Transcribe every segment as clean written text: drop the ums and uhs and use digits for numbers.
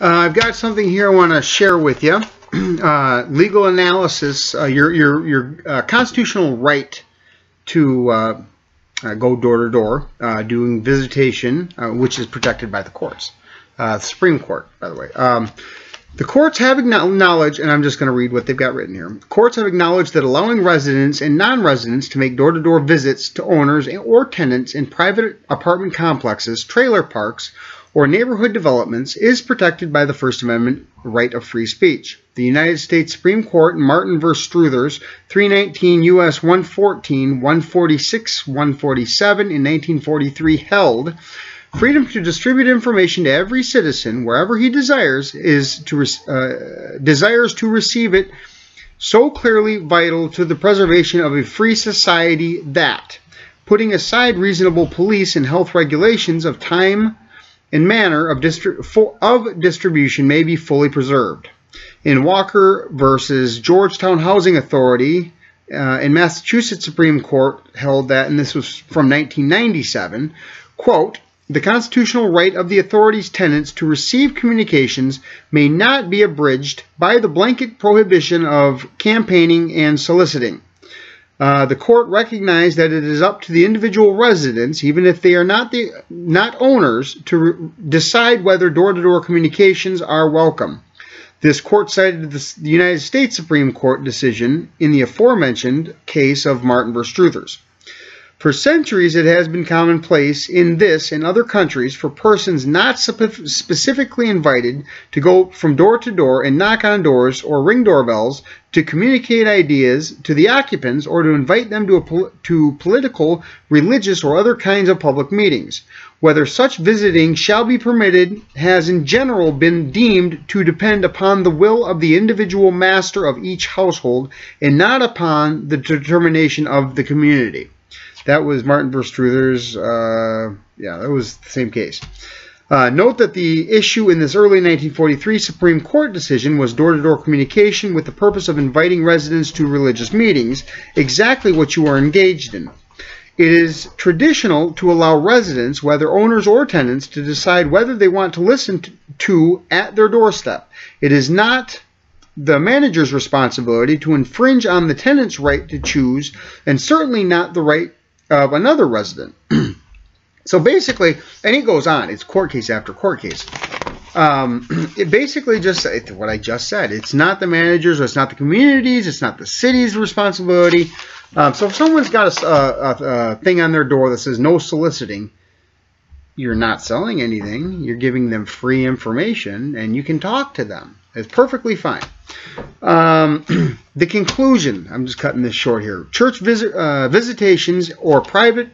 I've got something here I want to share with you. Legal analysis, your constitutional right to go door-to-door doing visitation, which is protected by the courts. The Supreme Court, by the way. The courts have acknowledged, and I'm just going to read what they've got written here. Courts have acknowledged that allowing residents and non-residents to make door-to-door visits to owners or tenants in private apartment complexes, trailer parks, or neighborhood developments is protected by the First Amendment right of free speech. The United States Supreme Court in Martin v. Struthers, 319 U.S. 114, 146, 147 in 1943 held, freedom to distribute information to every citizen wherever he desires to receive it, so clearly vital to the preservation of a free society that, putting aside reasonable police and health regulations of time and manner of distribution, may be fully preserved. In Walker versus Georgetown Housing Authority, in Massachusetts Supreme Court held that, and this was from 1997, quote, "The constitutional right of the authority's tenants to receive communications may not be abridged by the blanket prohibition of campaigning and soliciting. The court recognized that it is up to the individual residents, even if they are not owners, to decide whether door-to-door communications are welcome. This court cited the United States Supreme Court decision in the aforementioned case of Martin v. Struthers. For centuries, it has been commonplace in this and other countries for persons not specifically invited to go from door to door and knock on doors or ring doorbells to communicate ideas to the occupants or to invite them to political, religious, or other kinds of public meetings. Whether such visiting shall be permitted has in general been deemed to depend upon the will of the individual master of each household and not upon the determination of the community." That was Martin v. Struthers. Yeah, that was the same case. Note that the issue in this early 1943 Supreme Court decision was door-to-door communication with the purpose of inviting residents to religious meetings, exactly what you are engaged in. It is traditional to allow residents, whether owners or tenants, to decide whether they want to listen to at their doorstep. It is not the manager's responsibility to infringe on the tenant's right to choose, and certainly not the right of another resident. So basically, and it goes on, it's court case after court case. It basically just, what I just said, it's not the manager's, it's not the community's, it's not the city's responsibility. So if someone's got a thing on their door that says no soliciting, you're not selling anything, you're giving them free information, and you can talk to them. It's perfectly fine. The conclusion, I'm just cutting this short here. Church visitations or private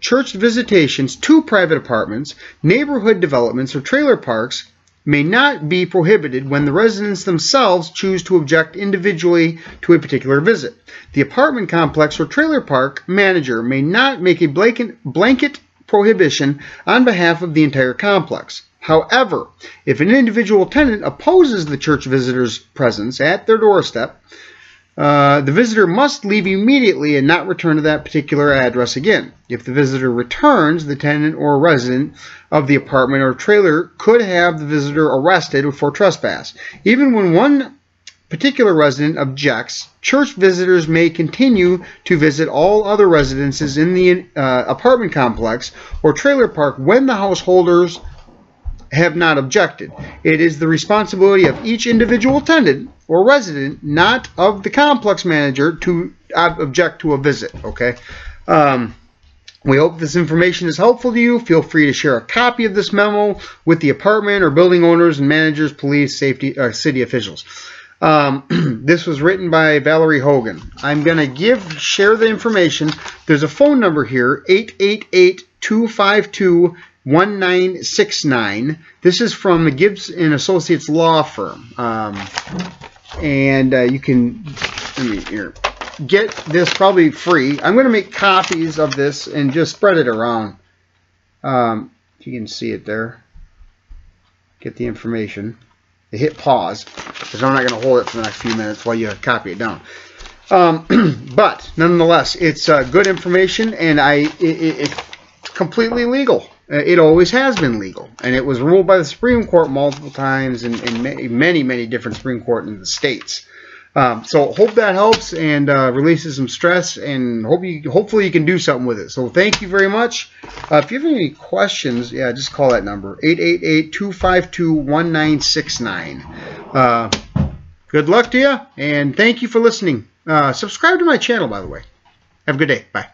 church visitations to private apartments, neighborhood developments, or trailer parks may not be prohibited when the residents themselves choose to object individually to a particular visit. The apartment complex or trailer park manager may not make a blanket prohibition on behalf of the entire complex. However, if an individual tenant opposes the church visitor's presence at their doorstep, the visitor must leave immediately and not return to that particular address again. If the visitor returns, the tenant or resident of the apartment or trailer could have the visitor arrested for trespass. Even when one particular resident objects, church visitors may continue to visit all other residences in the apartment complex or trailer park when the householders have not objected. It is the responsibility of each individual tenant or resident, not of the complex manager, to object to a visit. Okay. We hope this information is helpful to you. Feel free to share a copy of this memo with the apartment or building owners and managers, police, safety, city officials. This was written by Valerie Hogan. I'm going to share the information. There's a phone number here, 888-252-1969. This is from the Gibbs and Associates law firm, and you can get this probably free. I'm going to make copies of this and just spread it around. You can see it there. Get the information. You hit pause because I'm not going to hold it for the next few minutes while you copy it down. But nonetheless, it's good information, and completely legal. It always has been legal, and it was ruled by the Supreme Court multiple times in many different Supreme Court in the states. So hope that helps and releases some stress, and hopefully you can do something with it. So thank you very much. If you have any questions, yeah, just call that number, 888-252-1969. Good luck to you, and thank you for listening. Subscribe to my channel, by the way. Have a good day. Bye.